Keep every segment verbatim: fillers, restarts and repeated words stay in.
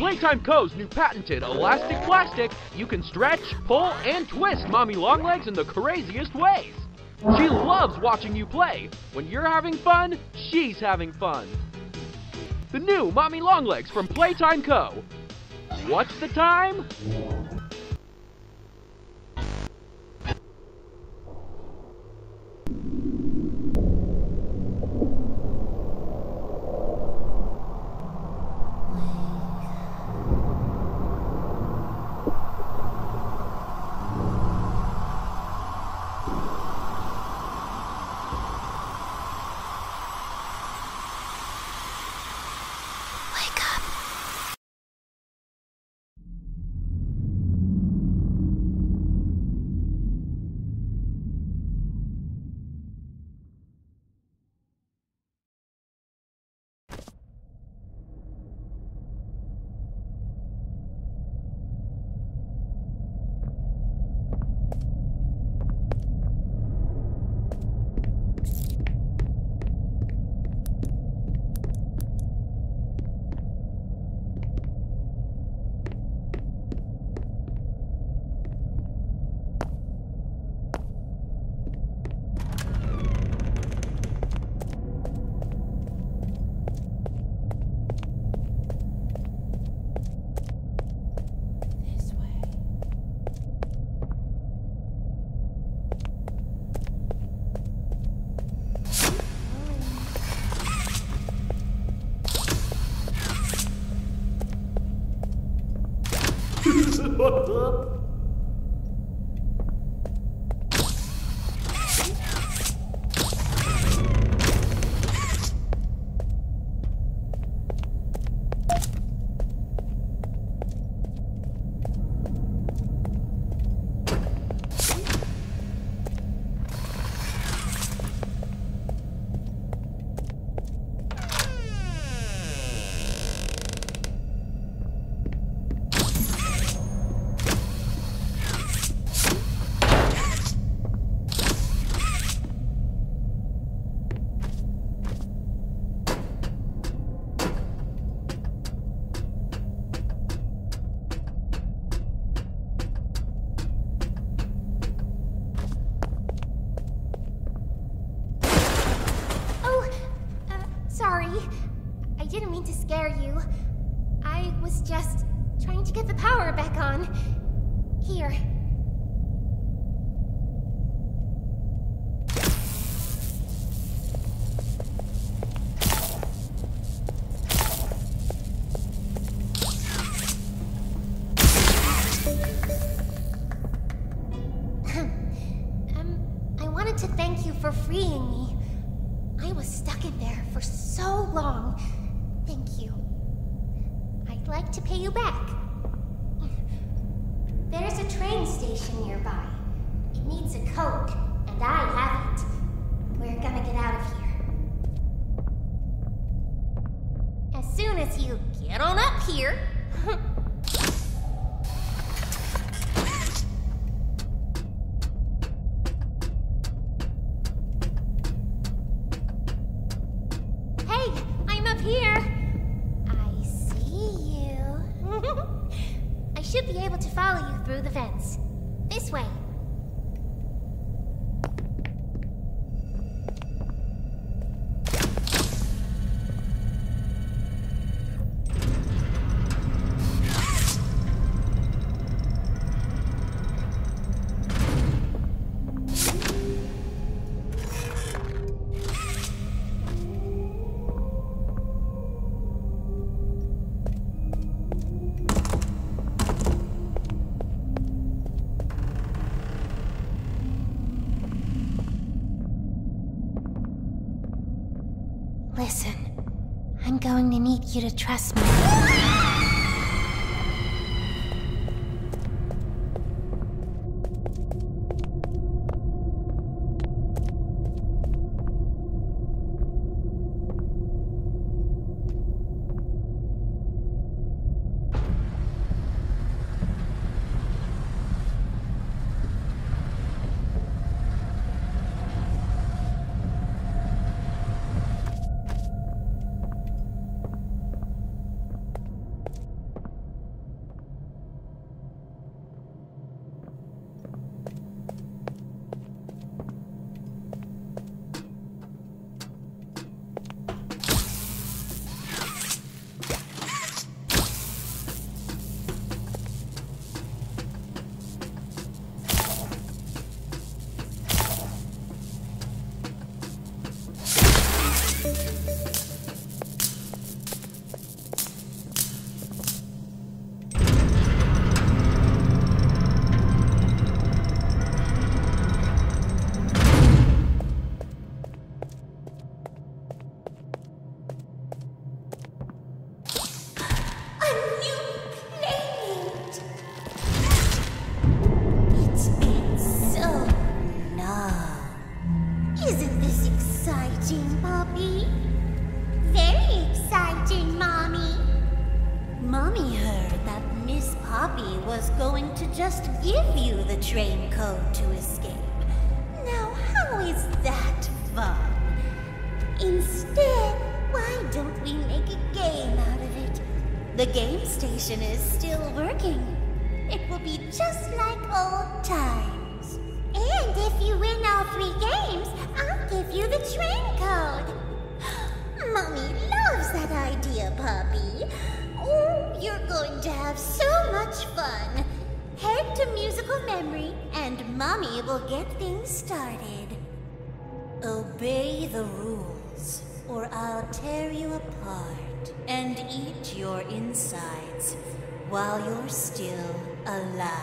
With Playtime Co.'s new patented Elastic Plastic, you can stretch, pull, and twist Mommy Longlegs in the craziest ways. She loves watching you play. When you're having fun, she's having fun. The new Mommy Longlegs from Playtime Co. What's the time? What up? I didn't mean to scare you. I was just trying to get the power back on. Here. um, I wanted to thank you for freeing me. I was stuck in there for so long. Thank you. I'd like to pay you back. There's a train station nearby. It needs a code, and I have it. We're gonna get out of here. As soon as you get on up here. Hey, I'm up here. I should be able to follow you through the fence. This way. Listen, I'm going to need you to trust me. was going to just give you the train code to escape. Now, how is that fun? Instead, why don't we make a game out of it? The game station is still working. It will be just like old times. And if you win all three games, I'll give you the train code. Mommy loves that idea, Poppy. Oh, you're going to have so much fun. Head to Musical Memory, and Mommy will get things started. Obey the rules, or I'll tear you apart and eat your insides while you're still alive.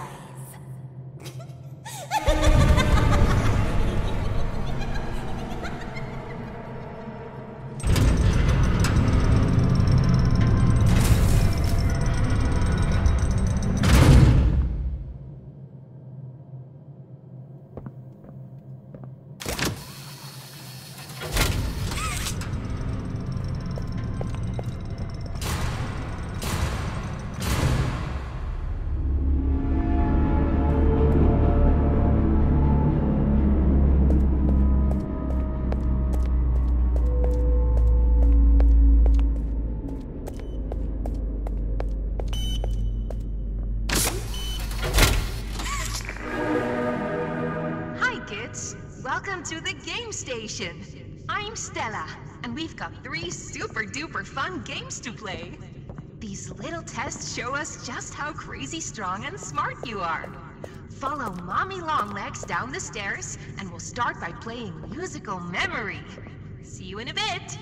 I'm Stella, and we've got three super-duper fun games to play. These little tests show us just how crazy strong and smart you are. Follow Mommy Longlegs down the stairs, and we'll start by playing Musical Memory. See you in a bit!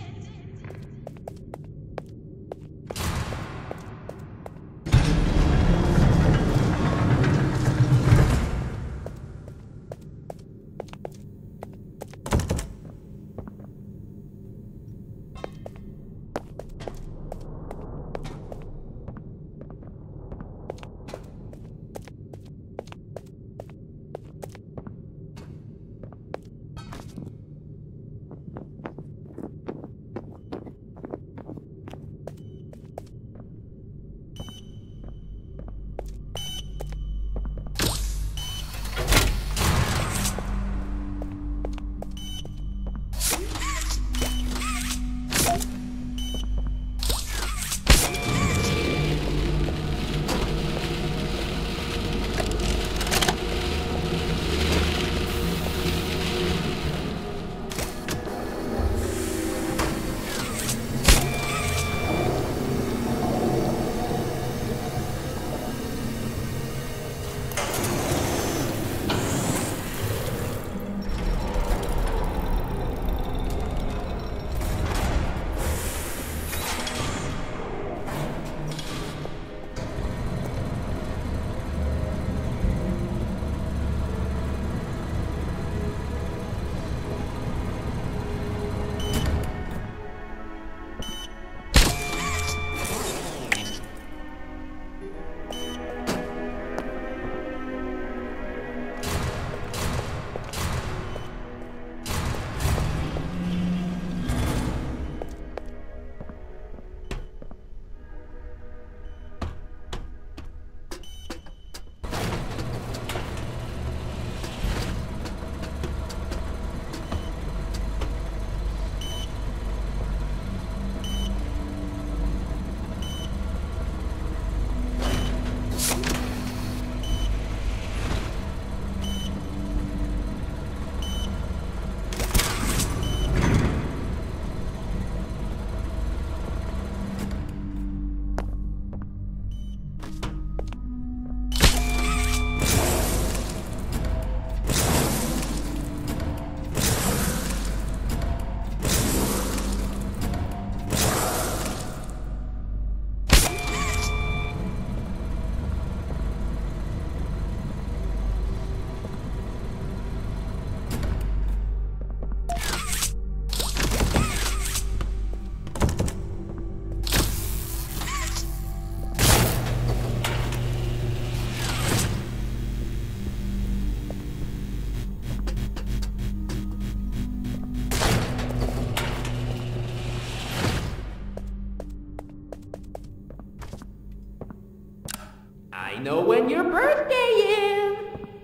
know when your birthday is.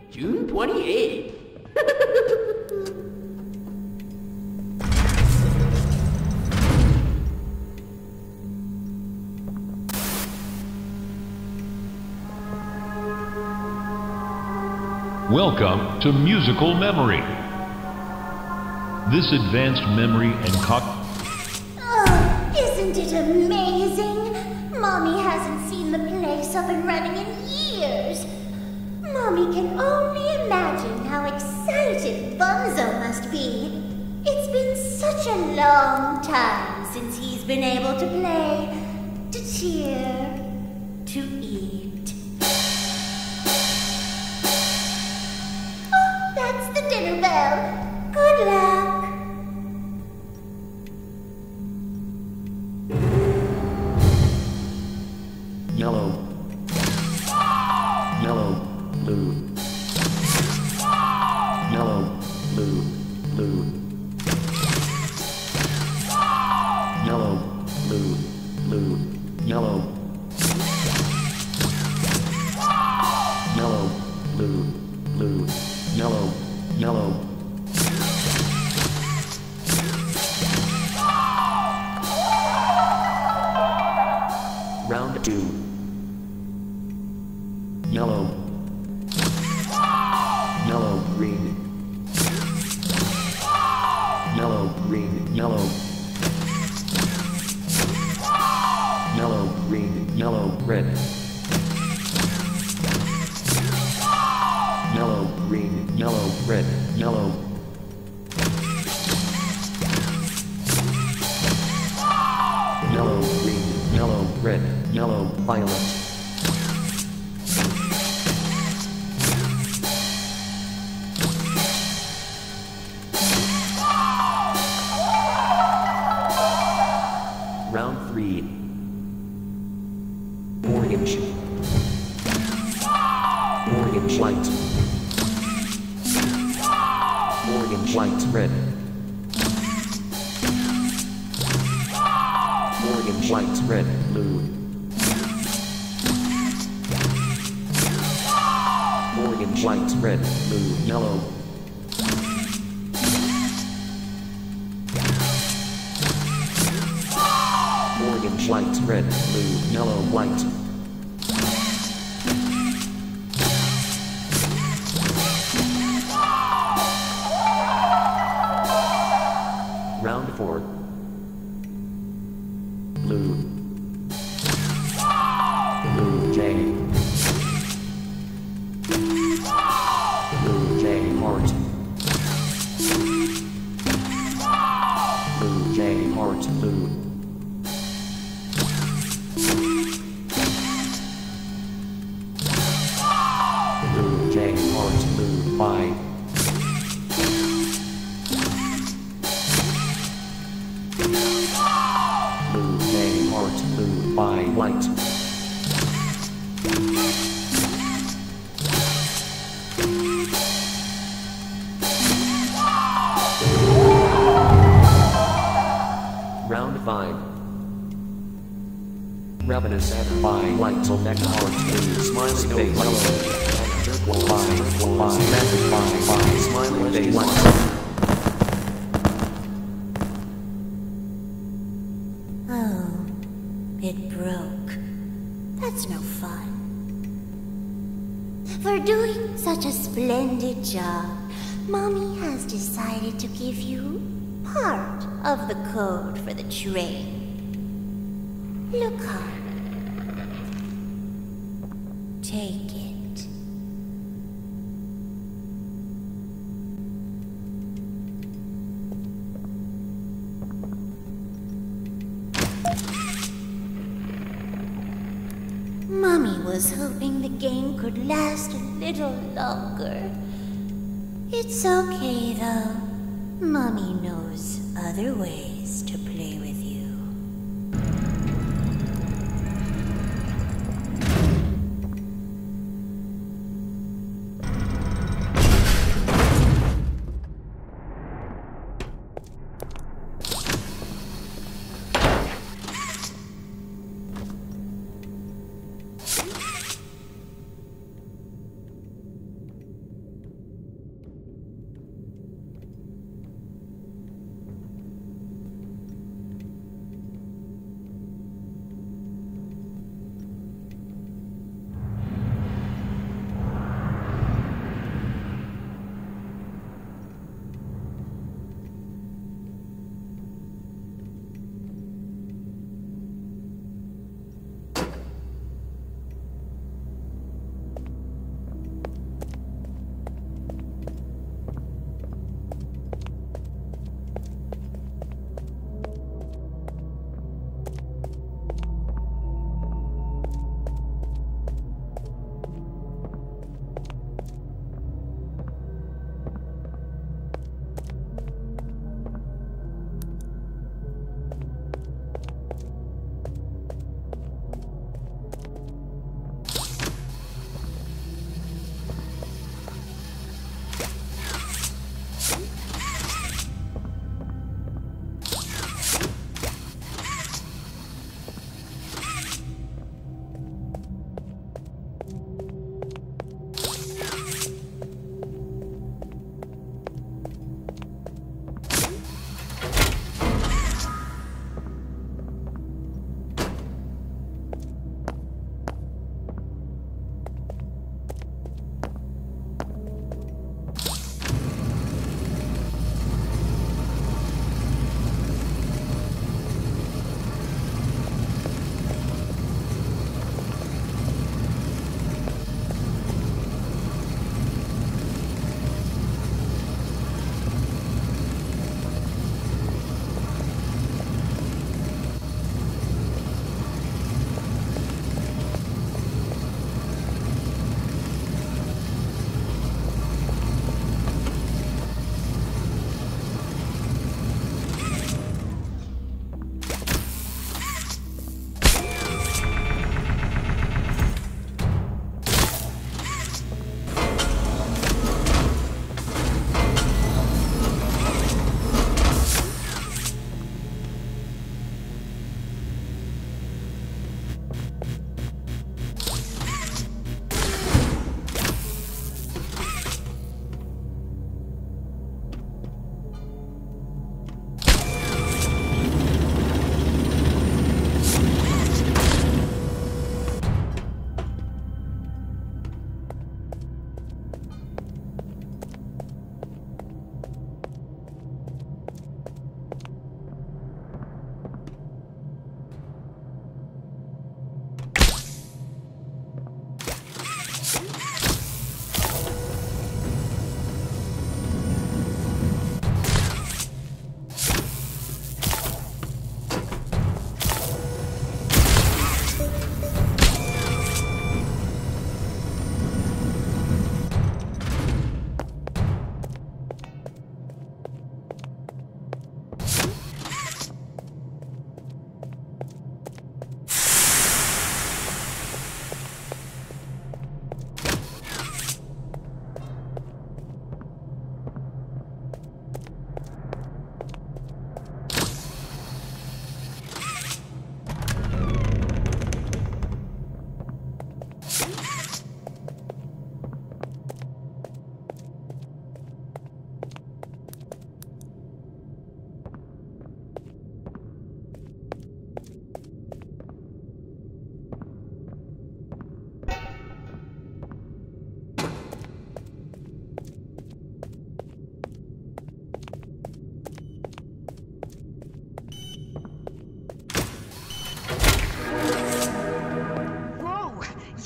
June twenty-eighth. Welcome to Musical Memory. This advanced memory and cock. Isn't it amazing? Mommy hasn't seen the place up and running in years. Mommy can only imagine how excited Bunzo must be. It's been such a long time since he's been able to play, to cheer, to eat. Oh, that's the dinner bell. Good luck. Yellow, yellow, blue, yellow, blue, blue, yellow, blue, blue, yellow, yellow, blue, blue, yellow, yellow. Round two. Yellow, yellow, green, yellow, green, yellow, yellow, green, yellow, red, yellow, green, yellow, red, yellow, yellow, green, yellow, red, yellow, violet. Train. Look on. Take it. Mommy was hoping the game could last a little longer. It's okay though. Mommy knows other ways to play with.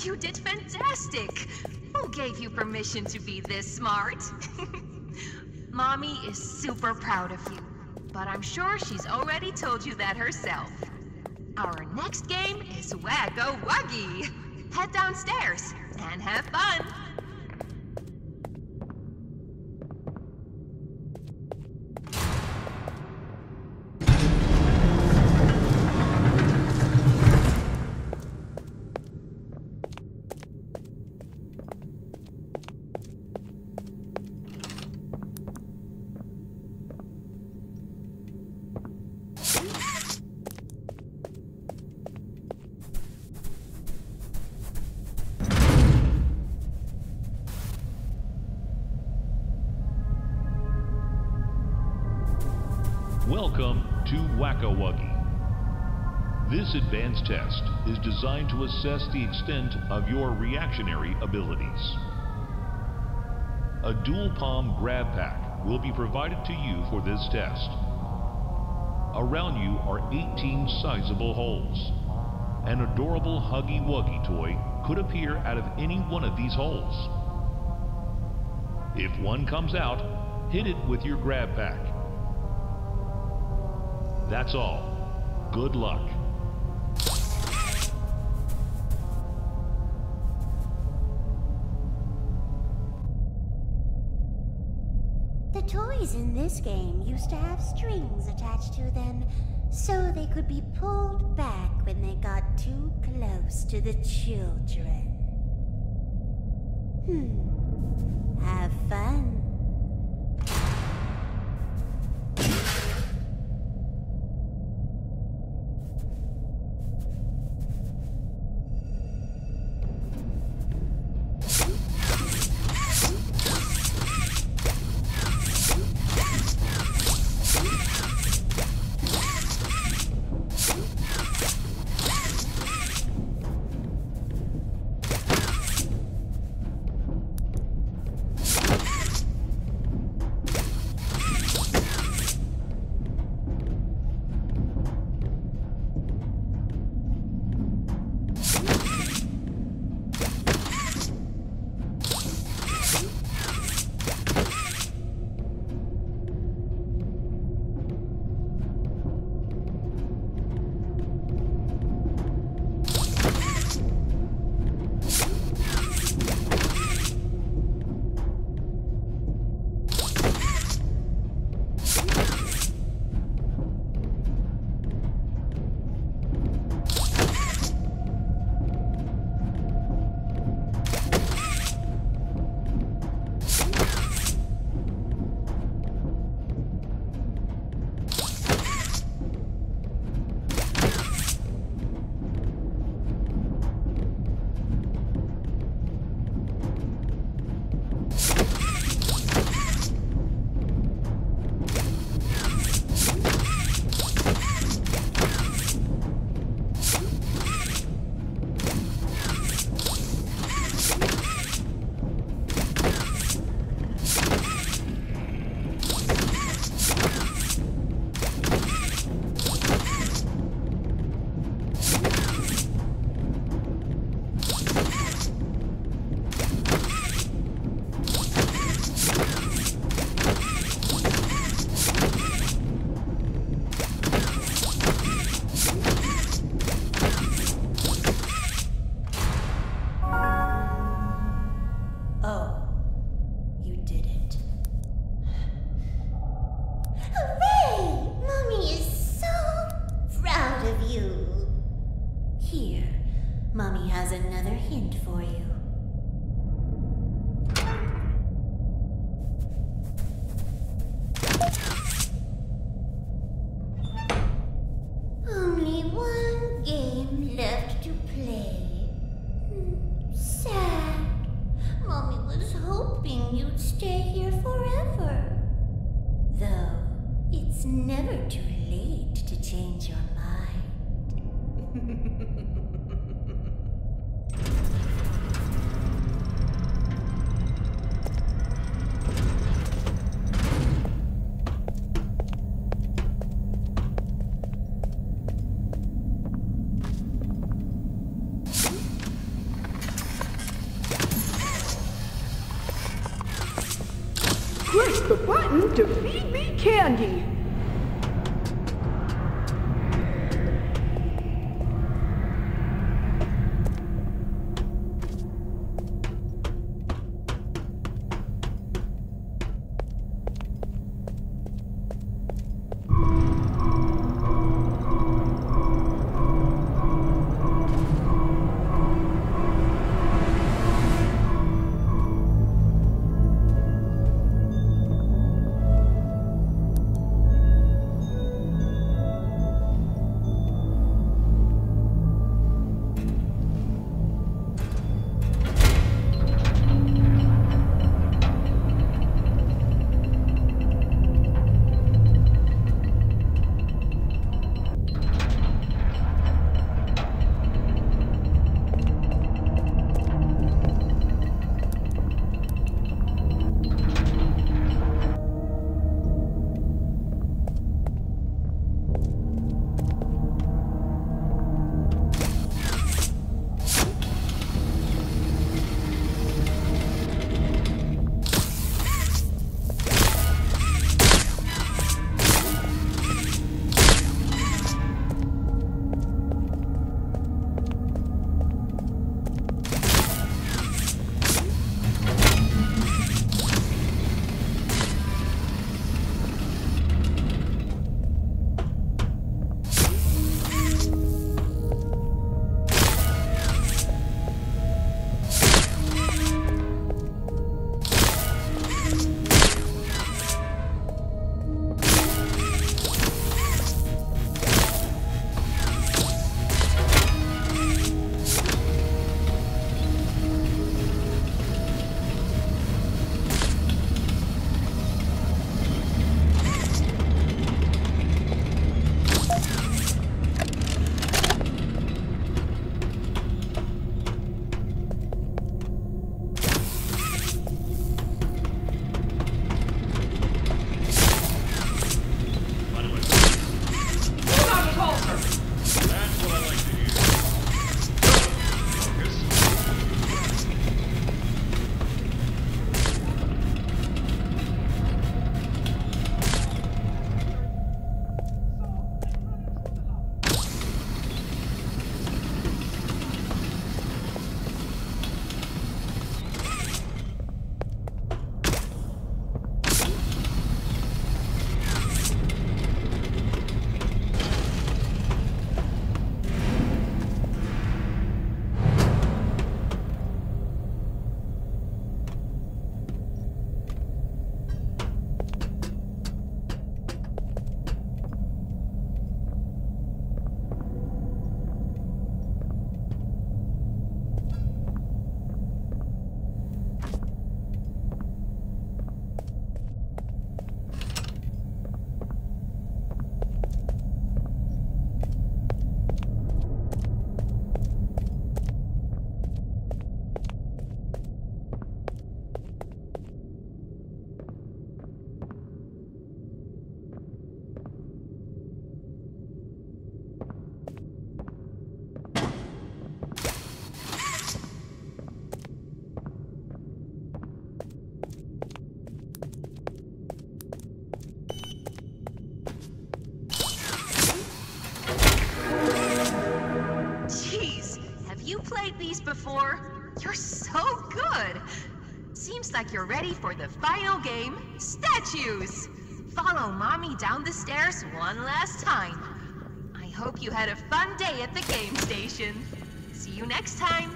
You did fantastic! Who gave you permission to be this smart? Mommy is super proud of you, but I'm sure she's already told you that herself. Our next game is Wagga Wuggy. Head downstairs and have fun! Welcome to Wagga Wuggy. This advanced test is designed to assess the extent of your reactionary abilities. A dual palm grab pack will be provided to you for this test. Around you are eighteen sizable holes. An adorable Huggy Wuggy toy could appear out of any one of these holes. If one comes out, hit it with your grab pack. That's all. Good luck. The toys in this game used to have strings attached to them, so they could be pulled back when they got too close to the children. Hmm. Have fun. Never too late to change your mind. To feed me candy. You're ready for the final game, statues! Follow Mommy down the stairs one last time. I hope you had a fun day at the game station. See you next time.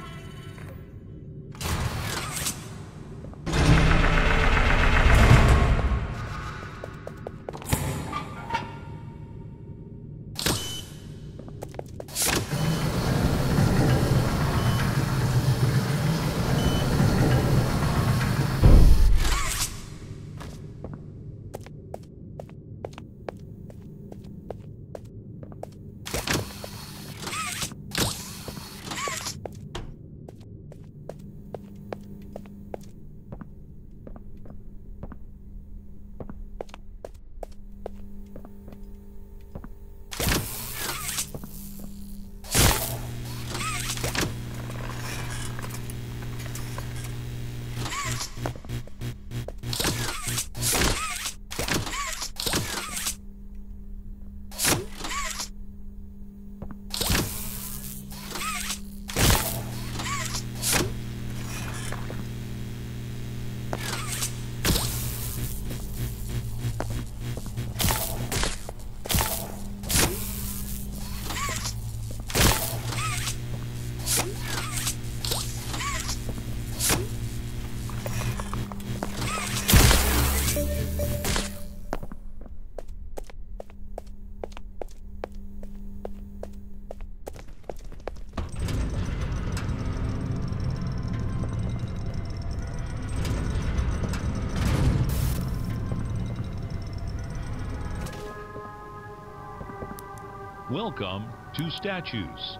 Welcome to Statues.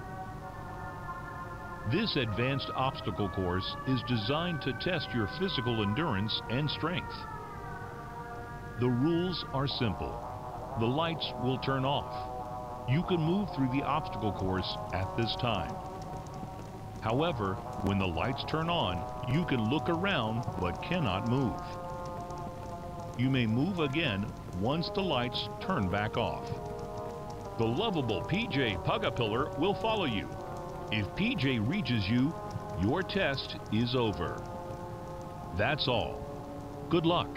This advanced obstacle course is designed to test your physical endurance and strength. The rules are simple. The lights will turn off. You can move through the obstacle course at this time. However, when the lights turn on, you can look around but cannot move. You may move again once the lights turn back off. The lovable P J Pugapillar will follow you. If P J reaches you, your test is over. That's all. Good luck.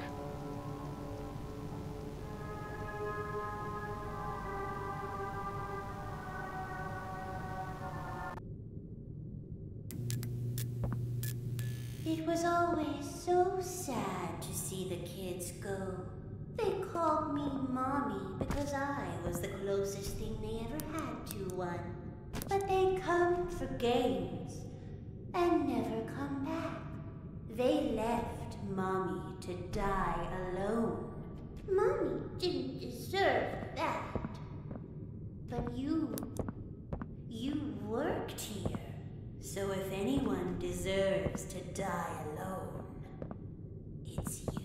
It was always so sad to see the kids go. They called me Mommy because I was the closest thing they ever had to one. But they come for games and never come back. They left Mommy to die alone. Mommy didn't deserve that. But you, you worked here. So if anyone deserves to die alone, it's you.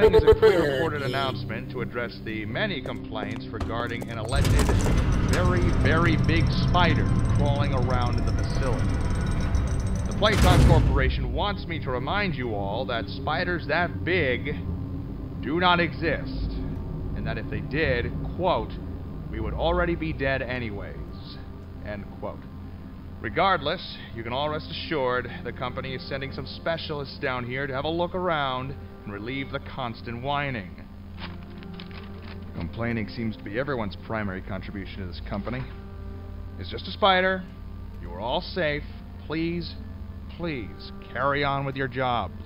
following is a pre-recorded announcement to address the many complaints regarding an alleged very, very big spider crawling around in the facility. The Playtime Corporation wants me to remind you all that spiders that big do not exist, and that if they did, quote, we would already be dead anyways, end quote. Regardless, you can all rest assured the company is sending some specialists down here to have a look around and relieve the constant whining. Complaining seems to be everyone's primary contribution to this company. It's just a spider. You are all safe. Please, please carry on with your jobs.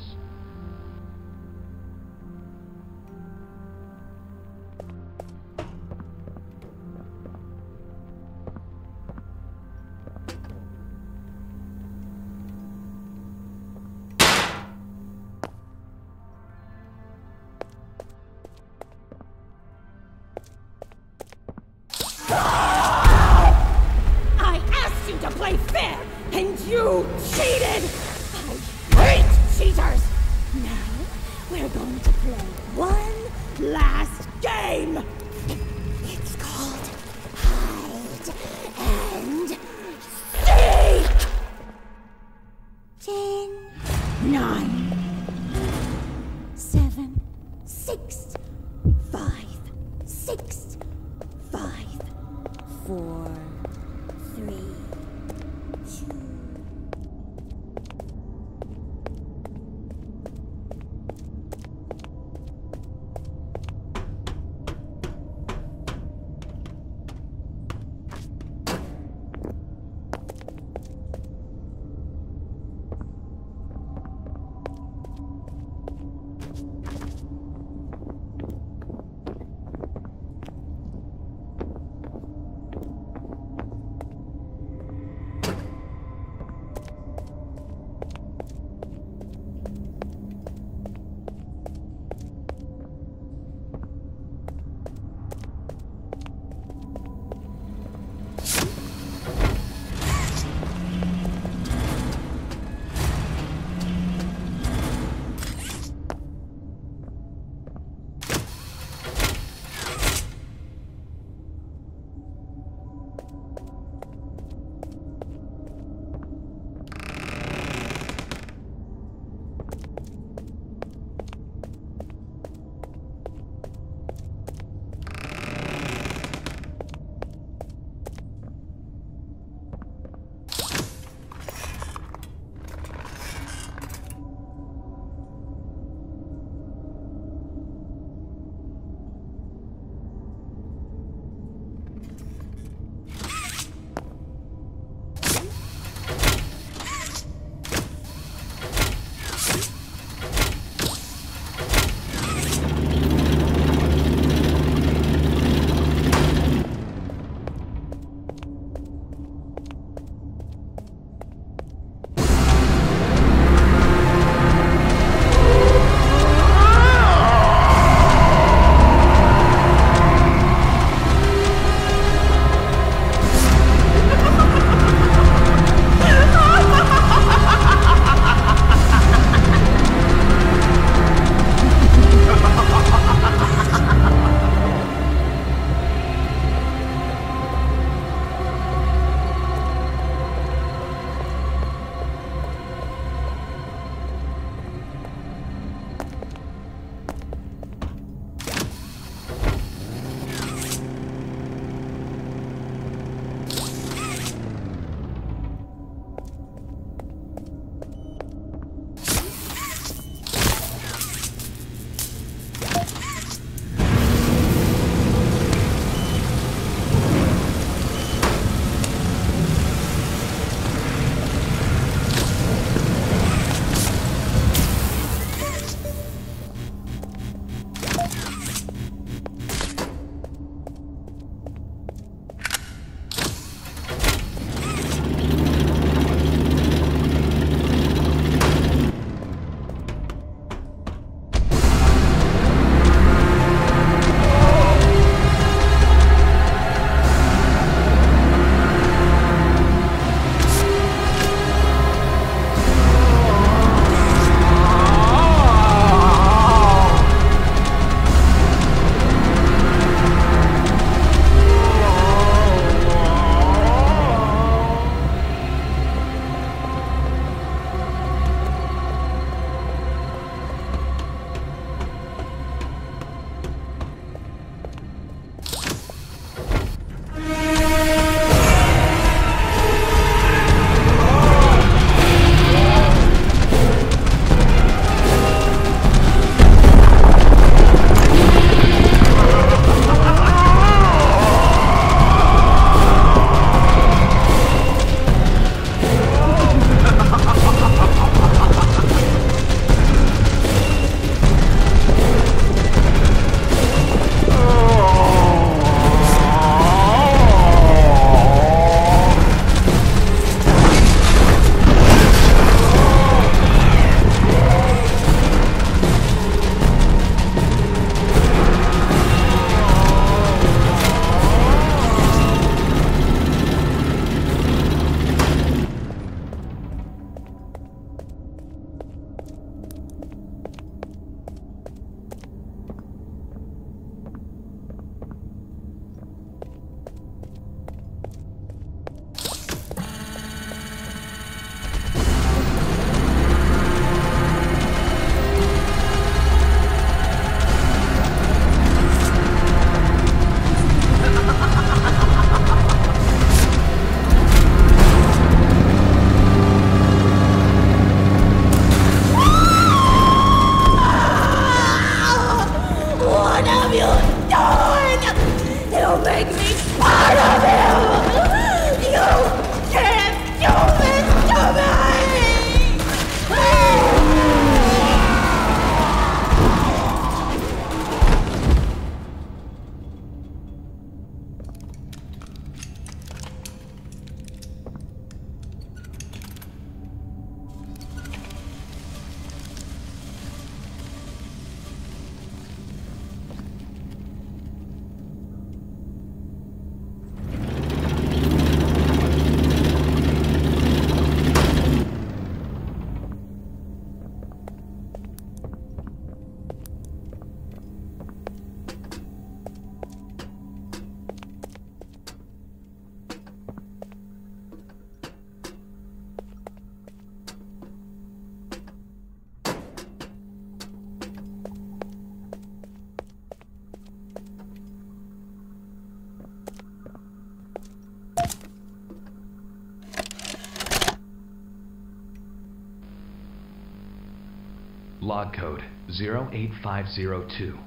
Log code zero eight five zero two.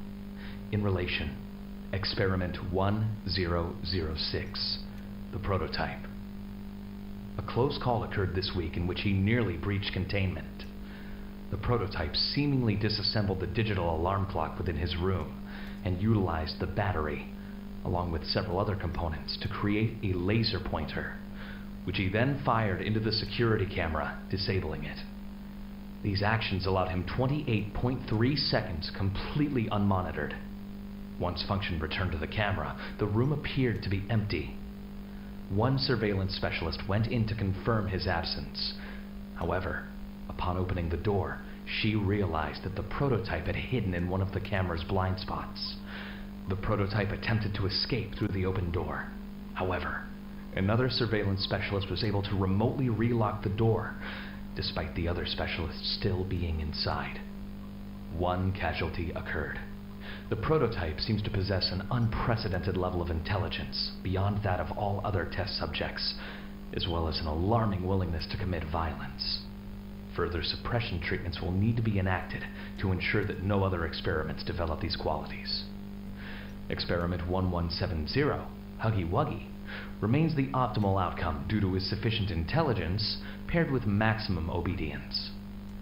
In relation, experiment one zero zero six, the prototype. A close call occurred this week in which he nearly breached containment. The prototype seemingly disassembled the digital alarm clock within his room and utilized the battery, along with several other components, to create a laser pointer, which he then fired into the security camera, disabling it. These actions allowed him twenty-eight point three seconds completely unmonitored. Once function returned to the camera, the room appeared to be empty. One surveillance specialist went in to confirm his absence. However, upon opening the door, she realized that the prototype had hidden in one of the camera's blind spots. The prototype attempted to escape through the open door. However, another surveillance specialist was able to remotely relock the door, despite the other specialists still being inside. One casualty occurred. The prototype seems to possess an unprecedented level of intelligence, beyond that of all other test subjects, as well as an alarming willingness to commit violence. Further suppression treatments will need to be enacted to ensure that no other experiments develop these qualities. Experiment one one seven zero, Huggy Wuggy, remains the optimal outcome due to his sufficient intelligence paired with maximum obedience.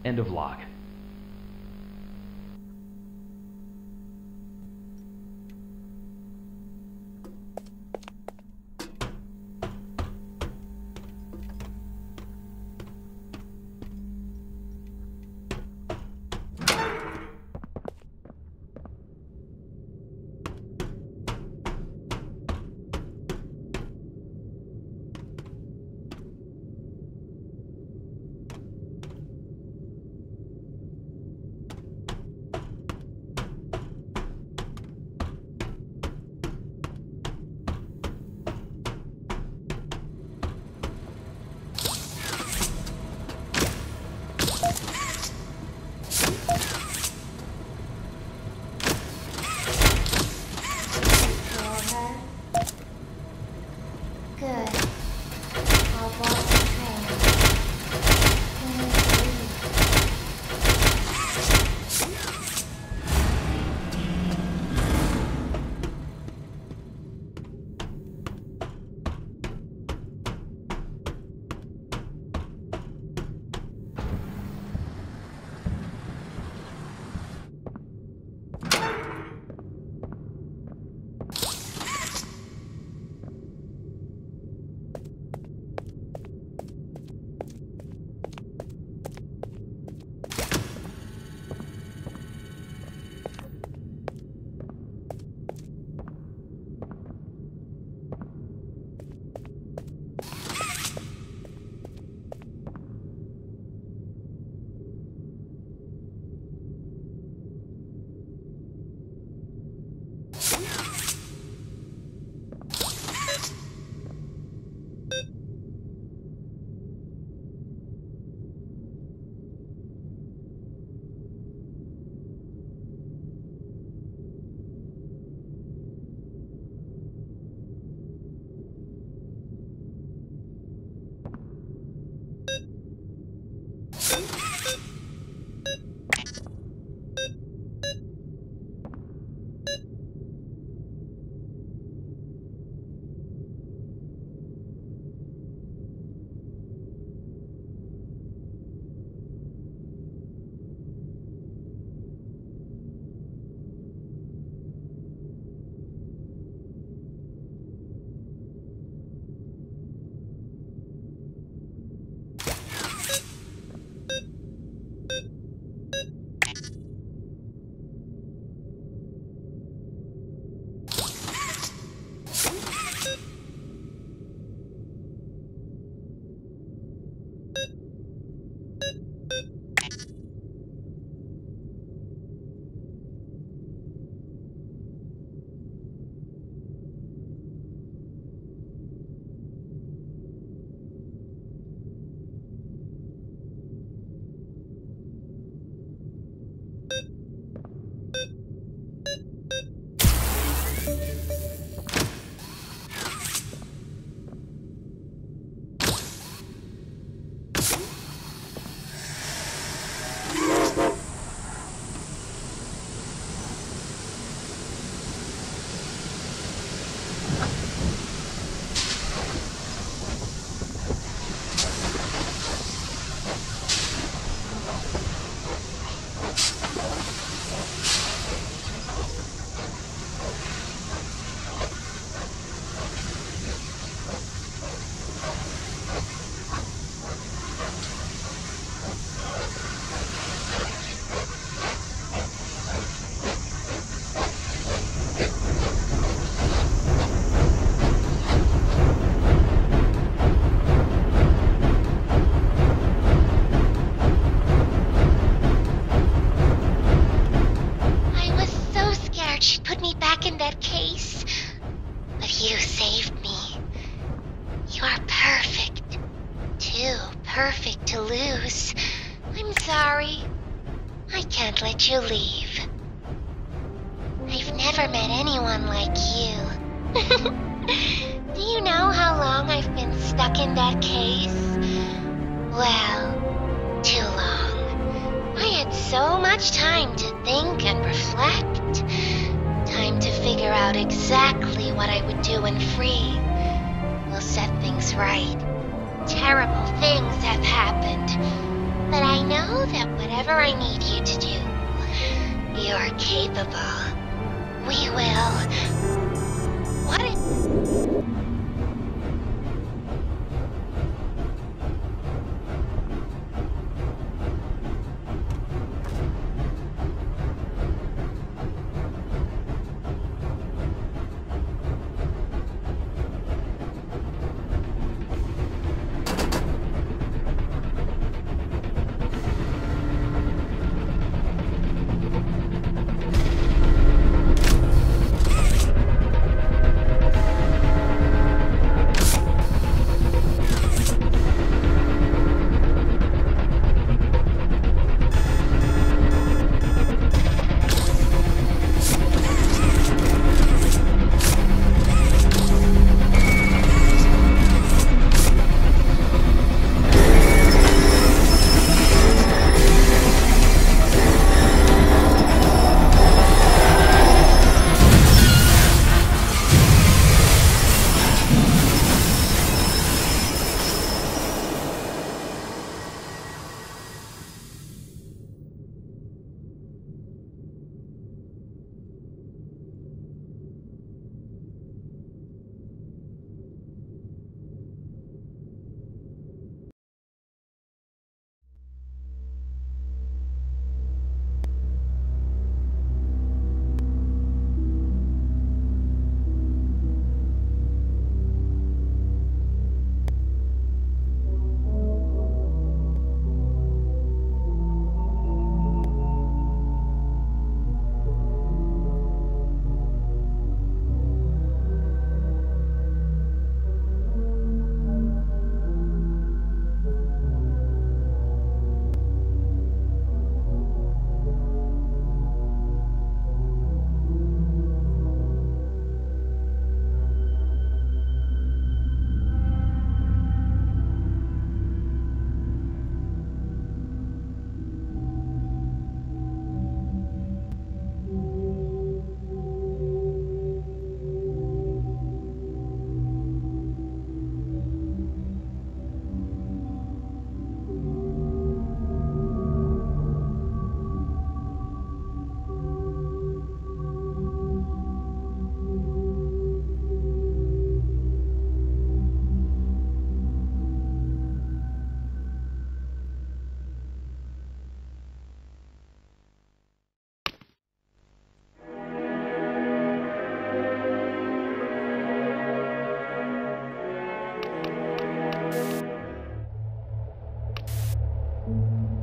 End of log. perfect to lose. I'm sorry. I can't let you leave. I've never met anyone like you. Do you know how long I've been stuck in that case? Well, too long. I had so much time to think and reflect. Time to figure out exactly what I would do when free. We'll set things right. Terrible things have happened. But I know that whatever I need you to do, you're capable. We will. What if... Thank you.